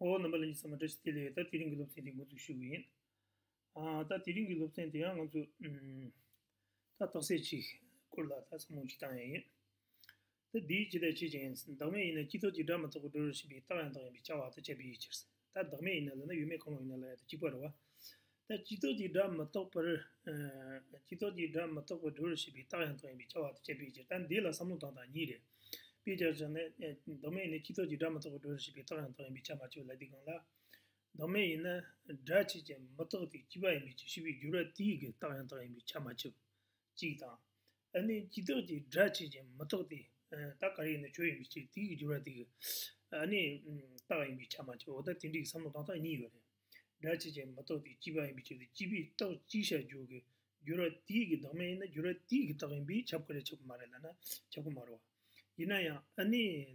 o numaralı samaras kiliye ta tiringi lopsen de gutuşuyin a ta tiringi lopsen de yang zu ta tosechi kurla ta samujitan yin de dici de çiçeğin dame yine kito cidama to duruş bi ta yandan bi çava ta çebi içirse ta dame yine de yume kono yine la ta çiparwa ta kito cidama to par kito cidama to duruş bi ta yandan bi çava ta çebi içirten de la samutan da nire Pijajan'e domaine kito cidama to duruş bi ta yandan bi çama çula diganla domaine dachi je matoti kibai mi çibi jurati ge ta yandan bi çama çu cita ani kito ji dachi je matoti ta karine çöy mi çiti jurati ani ta mi çama çu oda tindik samutan ta ni yore dachi je matoti kibai mi çiti kibi to çişa joge jurati ge domaine jurati ge ta mi çapkale çapmarelana çapmarwa yine ya ani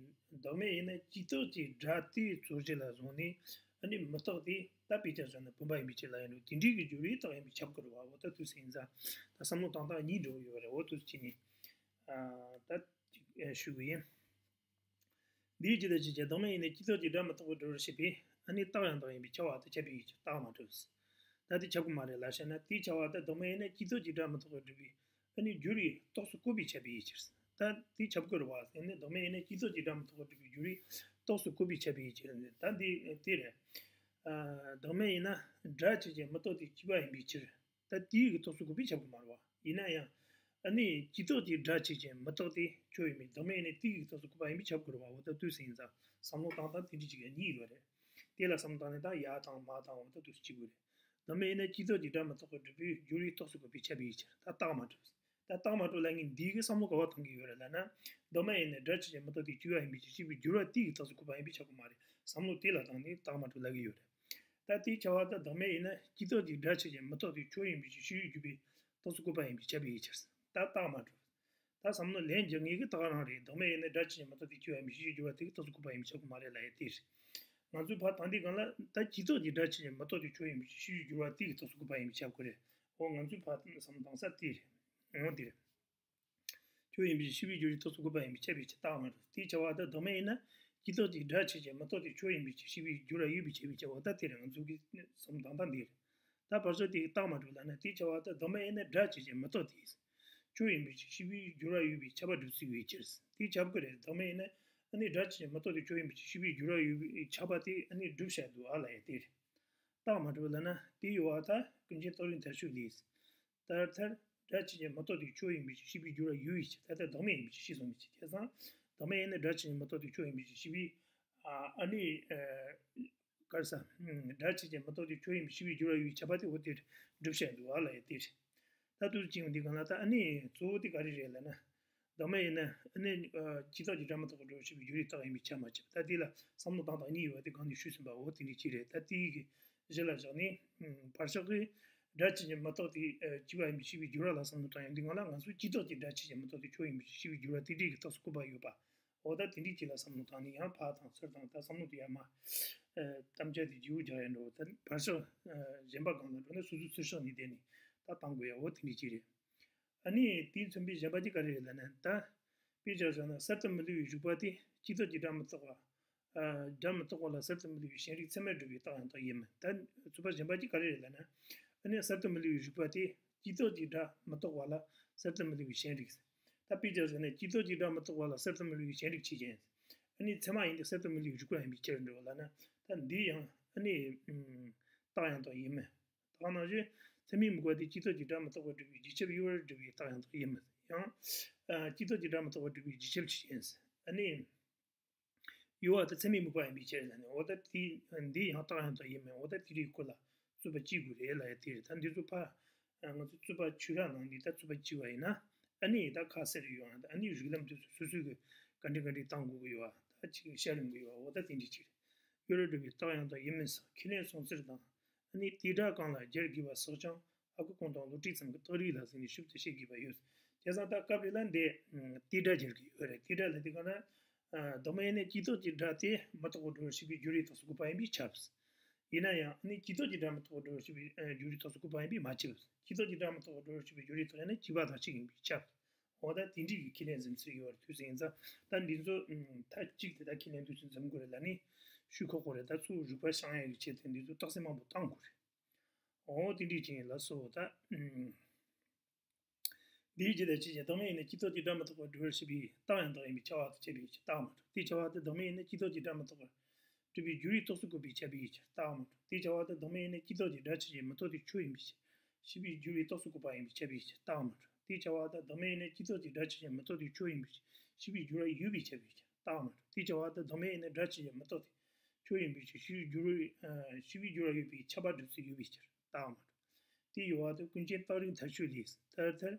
dame yine kitoji drati sojela zoni ani matodi tapita zona pombai bichelaino tindigi juri ta mi chapkurwa wota tu senza ta samu tanda ni do yore wota chini ta shuguyen diji de jije dame yine kitoji drama to doroshipi ani ta yan dame bichawa ta chebi ta ma tus ta di chapkumare la shana ti chawa ta dame yine kitoji drama to dorbi ani juri to su kubi chebi ichirsa ta ti chapkur was ene dome ene kizo jidam to bi juri to su kubi chabi chende ta di tire dome ina drachi je mato ti chibai bichir ta ti to su kubi chabu marwa ina ya ani kizo ji drachi je mato ti choi mi dome ene ti to su kubai mi chapkur wa ta tu sinza samlo ta ta ti ji ge ni lore te la samtane ta ya ta ma ta wa ta tu chi gure dome ene kizo jidam to bi juri to su kubi chabi chir ta ta ma Tamato langin digi samu kawatangi yorelana, domain Dutch matodi chuan bichi bi jurati tasukuba bichakumari, samu tila tani tamato lagi yore. Tati chawata domain kitoji Dutch matodi chuan bichi jubi tasukuba bichabi ichers. Tatamato. Tasamno lenjangi taranari, domain Dutch matodi chuan bichi jurati tasukuba bichakumari laetish. Manzu patandi gala, takitoji Dutch matodi chuan bichi jurati tasukuba bichakure. O manzu patan samdansa tir. Ondir. Çünkü bir şey bir to su kubayım içe bir tamam. Ti çavada domaine kito di daçje matodi çoyim bir şey bir jura yubi çe bir çavada teren çünkü samdandan değil. Ta parça di tamam lan ti çavada domaine daçje matodi. Çoyim bir şey bir jura yubi çaba dusi içeriz. Ti çapgöre domaine ani daçje matodi çoyim bir şey bir jura yubi çabati ani duşadu alayetir. Tamam lan ti yuata kunje torin terşulis. Tartar Dachinje matodi çoyim biçi şibi jura yuiç tata domain biçi şizom biçi tezan domain dachinje matodi çoyim biçi şibi ani karsa dachinje matodi çoyim şibi jura yuiç çabati otir dipşe duala etir tatu çim diganata ani çoğuti karire lana domain ani çitoji dramatodi şibi juri tağim biçi çamaç tatila samno tanta ni yuati gandi şüsün ba otini çire tati jela jani parçakı Dachinje matodi jibai mi shibi jura la samu tayang dingala ngansu kitoji dachinje matodi choyim shibi jura tiri ta sukuba yoba oda tiri tila samu tani ya pa ta serdan ta samu ya ma tamje di ju jaen ro tan paso jemba ganda ne suzu susho ni deni ta tangu ya ot ni jire ani tin sambi jaba ji kare la na ta pijo jana satam mili jubati kitoji dam tsawa dam tsawa la satam mili sheri tsame dubi ta ta yem tan suba jaba ji kare la na Ani sertemeli jupati kitoji da matowala sertemeli vishenriks tapijos ne kitoji da matowala sertemeli vishenrik chigen ani tsama inde sertemeli jukwa mi cherndo lana tan diyan ani tayan to yeme tanaje tsami mugati kitoji da matowala dubi jicheb yor dubi tayan to yeme ya kitoji da matowala dubi jicheb chigen ani yuwa tsami mugwa mi cherlana oda ti andi ha tayan to yeme oda tiri kola tsuba chigure la etir tan dizu pa angotu tsuba chura nan di ta tsuba chiwaina ani da khaser yuan da ani juglam tu susu ge kandi kandi tangu ge yuwa ta chi sharim ge yuwa oda tin di chi yoro de ta yan da yemes kine sonsir da ani tida kan la jer gi wa sochang aku kon don luti sam ge tori la sin shib te shi gi ba yus jesa ta kap lan de tida jer gi ore tida la di kana domaine kito jidati matgo do shi bi juri to su ku pa mi chaps Yine ya hani kitoji drama to dorshi juri to sukubai bi machius kitoji drama to dorshi juri to ne chiba da chigin bi chap oda tinji ikile zimsi yor tuzenza dan dinzo tajik de dakine dutun zamgurelani shuko koreda su jupa shangel cheten dizu taksema botangur o tinji la soda dije de chije domaine kito didama to diversi bi tayan to emi chawat chebi tama ti chawat domaine kito didama to bi juri to su go bi chebi tama ti chawat domaine kito didachi metodi chuim shibi juri to su go ba emi chebi tama ti chawat domaine kito didachi metodi chuim shibi juri yubi chebi tama ti chawat domaine dachi metodi chuim shibi juri yubi chabadu su yubi tama ti yuat kunjen tarin tashulis tartar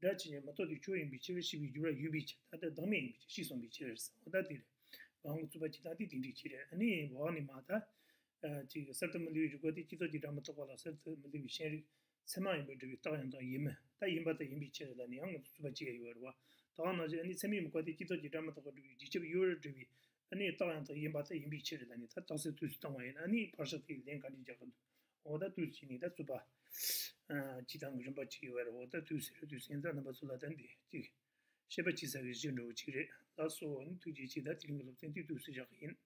Dachine matodi çoğun biçer şibi jura yubiç da domain biçer şison biçerse o da değil. Hangi tubacı da değil dikire. Hani bu ani mata ki sertemli jugoti kito diramato kola sertemli biçer semai böyle tayanda yeme. Tayimbata yem biçerler ni hangi tubacı yiyor va. Tana yani semai mukati kito diramato kola biçer yiyor dibi. Hani tayanda yimbata yem biçerler ni tatası tüstan var. Hani parça tilden kalacak. O da tüsini de subah. Çiğdem gücün başı var o da tüysüre tüysendan basuladan değil ki. Şebeci seviyesi ne uçire, daha sonra tüyçi de tüyün